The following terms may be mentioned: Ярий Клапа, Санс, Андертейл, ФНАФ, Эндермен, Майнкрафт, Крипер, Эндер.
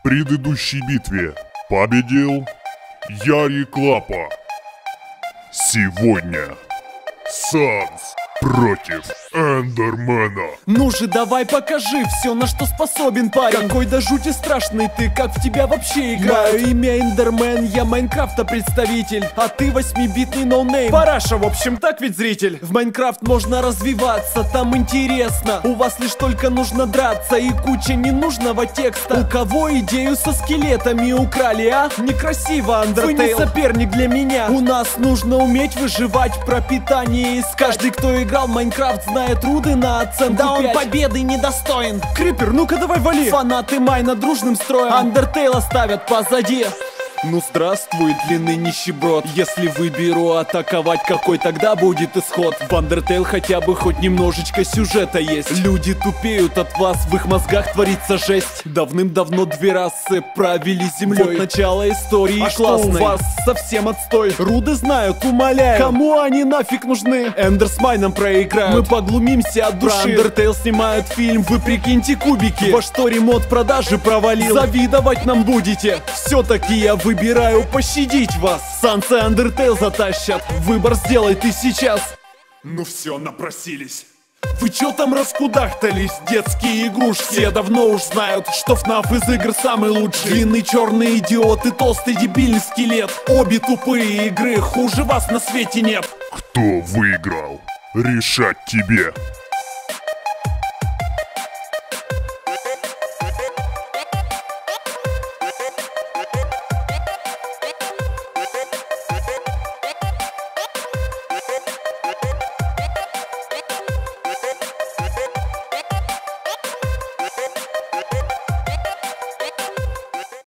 в предыдущей битве победил Ярий Клапа. Сегодня Санс против Эндермена. Ну же, давай покажи все, на что способен парень. Какой до жути страшный ты, как в тебя вообще играют. Мое имя Эндермен, я Майнкрафта представитель, а ты 8-битный ноунейм. Параша, в общем, так ведь, зритель? В Майнкрафт можно развиваться, там интересно. У вас лишь только нужно драться и куча ненужного текста. У кого идею со скелетами украли, а? Некрасиво, Андертейл. Вы не соперник для меня. У нас нужно уметь выживать, пропитание искать. Каждый, кто играл Майнкрафт, знает руды на оценку 5. Да он победы недостоин. Крипер, ну-ка давай вали. Фанаты Майна дружным строем Андертейла ставят позади. Ну здравствуй, длинный нищеброд. Если выберу атаковать, какой тогда будет исход? В Андертейл хотя бы хоть немножечко сюжета есть. Люди тупеют от вас, в их мозгах творится жесть. Давным-давно две расы правили землей. Вот начало истории классной. Что у вас совсем отстой? Руды знают, умоляю. Кому они нафиг нужны? Эндер с Майном проиграют. Мы поглумимся от души. Про Андертейл снимают фильм, вы прикиньте кубики. Во что ремонт продажи провалил? Завидовать нам будете. Все-таки я выбираю пощадить вас. Санс и Андертейл затащат. Выбор сделай ты сейчас. Ну все, напросились. Вы чё там раскудахтались, детские игрушки? Все давно уж знают, что ФНАФ из игр самый лучший. Длинный черный идиот и толстый дебильный скелет. Обе тупые игры, хуже вас на свете нет. Кто выиграл, решать тебе.